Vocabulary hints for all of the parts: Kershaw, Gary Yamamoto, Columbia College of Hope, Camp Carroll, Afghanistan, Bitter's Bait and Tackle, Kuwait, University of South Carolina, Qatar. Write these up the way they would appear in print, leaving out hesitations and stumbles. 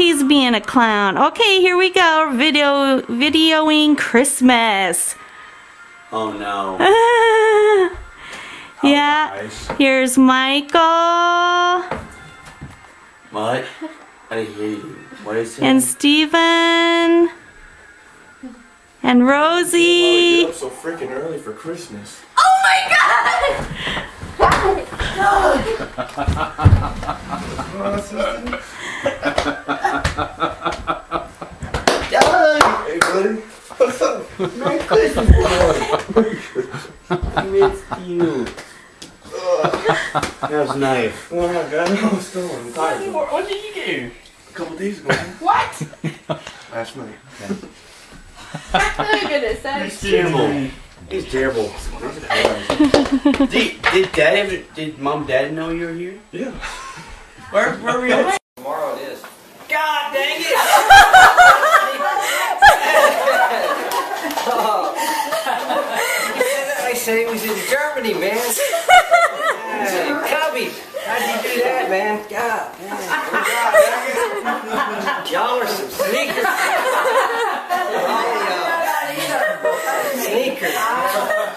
He's being a clown. Okay, here we go. Videoing Christmas. Oh no. Yeah. Nice. Here's Michael. What? I hear you. What is it? And Steven. And Rosie. Oh, you're up so freaking early for Christmas. Oh my God! Hey, buddy. What's up? Merry Christmas, boy. Missed you. That was nice. Oh my God, I was so tired. What did you do? A couple days ago. What? Last night. Okay. Oh goodness, that's terrible. He's terrible. Did Mom and Dad know you were here? Yeah. Where were you? Tomorrow it is. God dang it! I said he was in Germany, man. You copied. How'd you do that, man? God. Man. Oh, God. Y'all are some sneakers. Sneakers.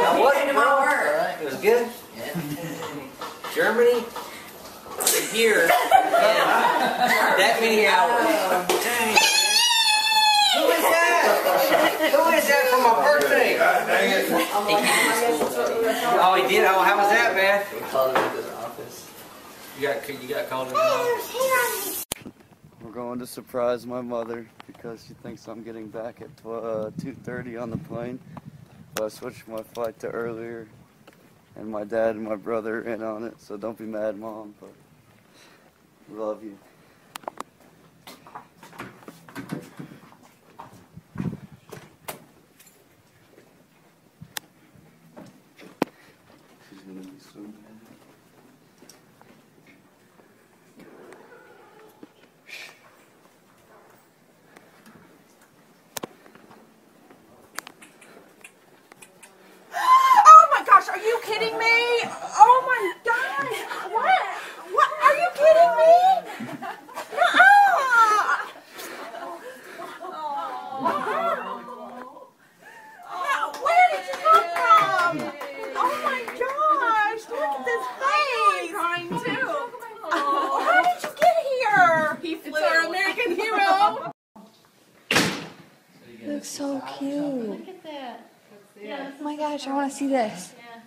Now what? It was good. Yeah. Germany. A year. That many hours. Who is that? Who is that for my birthday? Dang it. Oh, he did. Oh, how was that, man? We called him into the office. You got called into the office. We're going to surprise my mother because she thinks I'm getting back at 2:30 on the plane. I switched my flight to earlier, and my dad and my brother are in on it, so don't be mad, Mom, but we love you. She's gonna be so mad. So cute. Look at that. Yeah, oh my gosh, I want to see this. Yeah.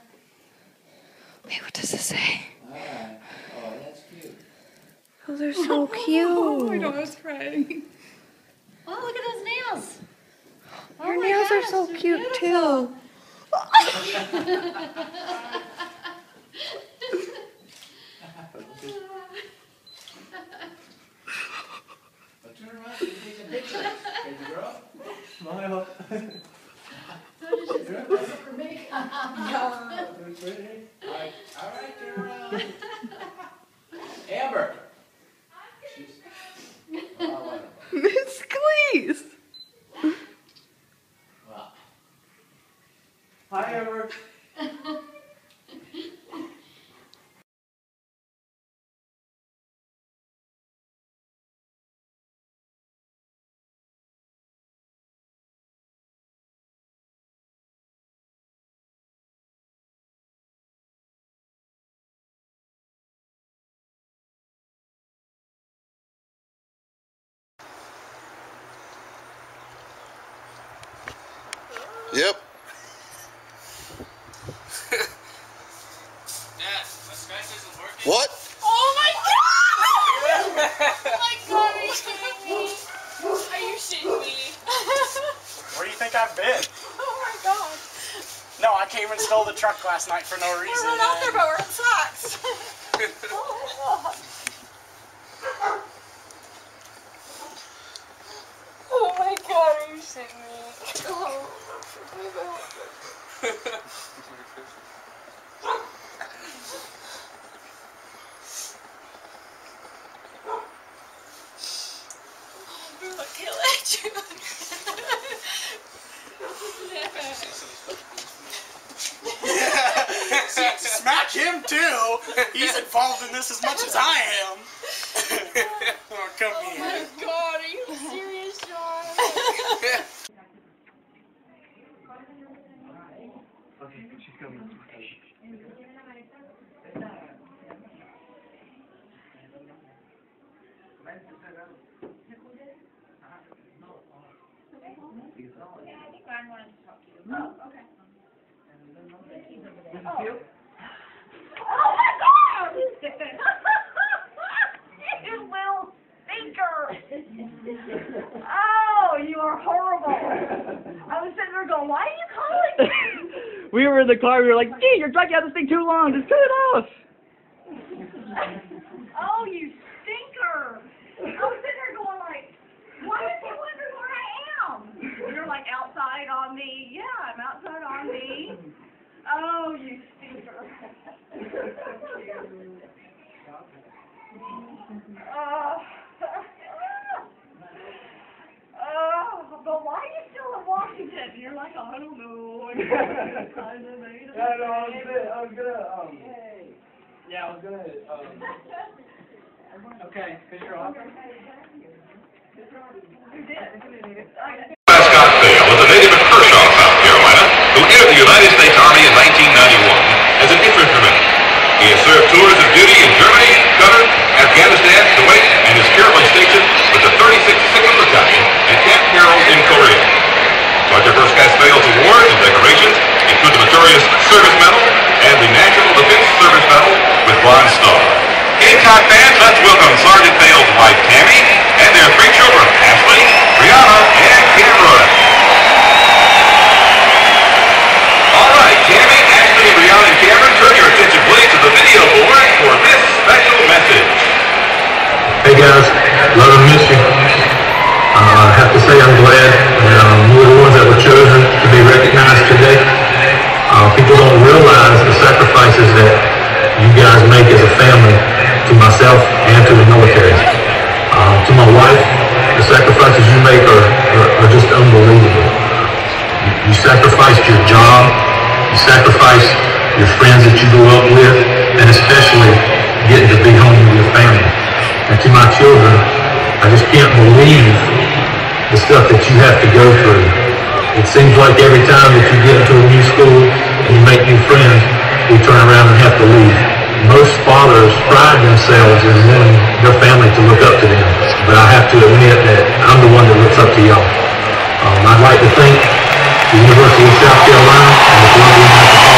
Wait, what does this say? Right. Oh, that's cute. Oh, they're so cute. Oh my God, I was crying. Oh, look at those nails. Oh, your nails gosh, are so cute, beautiful. Too. I'll turn around and take a picture. Hey, girl. Smile. For me. All right, turn around. Amber. Miss Cleese. Wow. Hi, Amber. Yep. Dad, my scratch isn't working. What? Oh my God! Oh my God, are you kidding me? Are you shitting me? Where do you think I've been? Oh my God. No, I came and stole the truck last night for no reason. I went out there but wearing socks. Oh my God. Oh my God, are you shitting me? Oh. Smack him too! He's involved in this as much as I am! Come here. Oh my God, are you serious, John? Okay, she's coming. Yeah, I think Ryan wanted to talk to you. Oh, okay. This is you? Oh my God! You little stinker! Oh, you are horrible. I was sitting there going, why are you calling me? We were in the car, we were like, gee, you're dragging out this thing too long, just cut it off! Oh, you stinker! I was sitting there going like, why did you wonder where I am? You're like outside on me. Yeah, I'm outside on me. Oh, you stinker. But why are you still in Washington? You're like, oh, I don't know. Okay, Kershaw. Scottsdale was a native of Kershaw, South Carolina, who entered the United States Army in 1991 as an infantryman. He has served tours of duty in Germany, Qatar, Afghanistan, Kuwait, and is currently stationed with the 36th Signal Battalion at Camp Carroll in Korea. Dr. Kershaw awards and decorations include the Meritorious Service Medal and the National Defense Service Medal with Bronze Star. Gamecock fans, let's welcome Sergeant Dale's wife, Tammy, and their three children, Ashley, Brianna, and Cameron. All right, Tammy, Ashley, Brianna, and Cameron, turn your attention, please, to the video board for this special message. Hey, guys. Love and miss you. I have to say I'm glad that you were the ones that were chosen to be recognized today. People don't realize the sacrifices that you guys make as a family, to myself and to the military. To my wife, the sacrifices you make are just unbelievable. You sacrificed your job, you sacrificed your friends that you grew up with, and especially getting to be home with your family. And to my children, I just can't believe the stuff that you have to go through. It seems like every time that you get into a new school and you make new friends, we turn around and have to leave. Most fathers pride themselves in wanting their family to look up to them, but I have to admit that I'm the one that looks up to y'all. I'd like to thank the University of South Carolina and the Columbia College of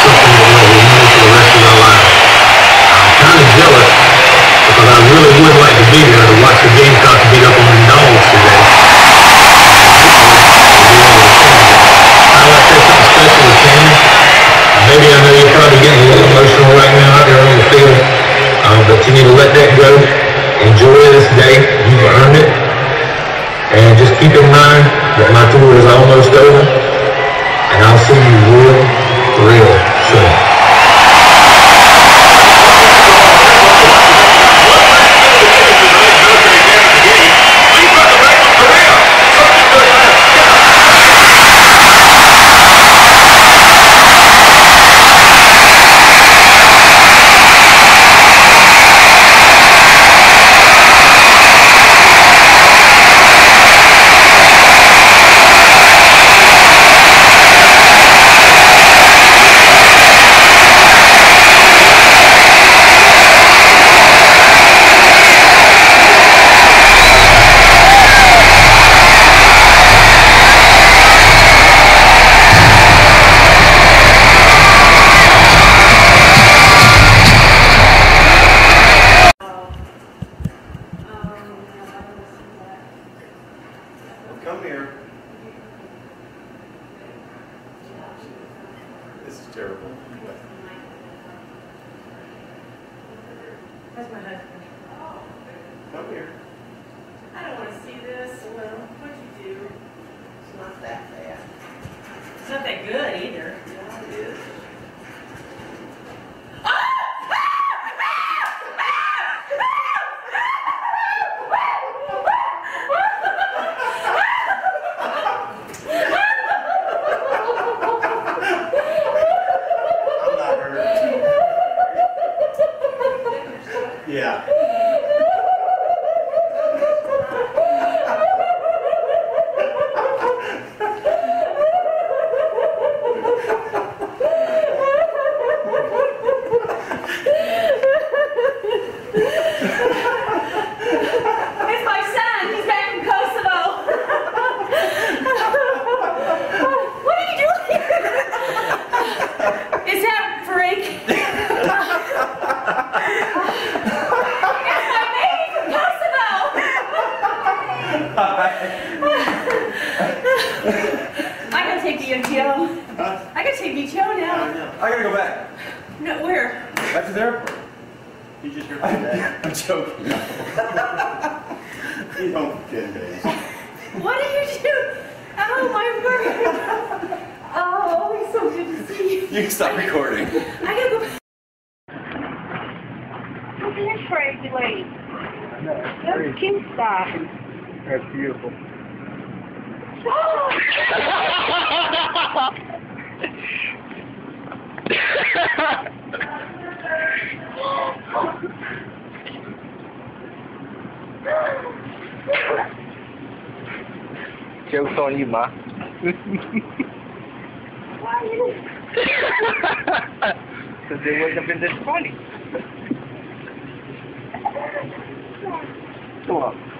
Hope for giving my family this opportunity, and this is something that we'll remember for the rest of our lives. I'm kind of jealous because I really would like to be there to watch the Gamecocks beat up on the Dogs today. I'd like to say something special to Tammy. Maybe I know you're probably getting a little emotional right now out there on the field, but you need to let that go. Enjoy this day. You've earned it. And just keep in mind that my tour is almost over, and I'll see you real soon. Yeah. Joke's on you, Ma. Why you? Because they wouldn't have been this funny. Come on.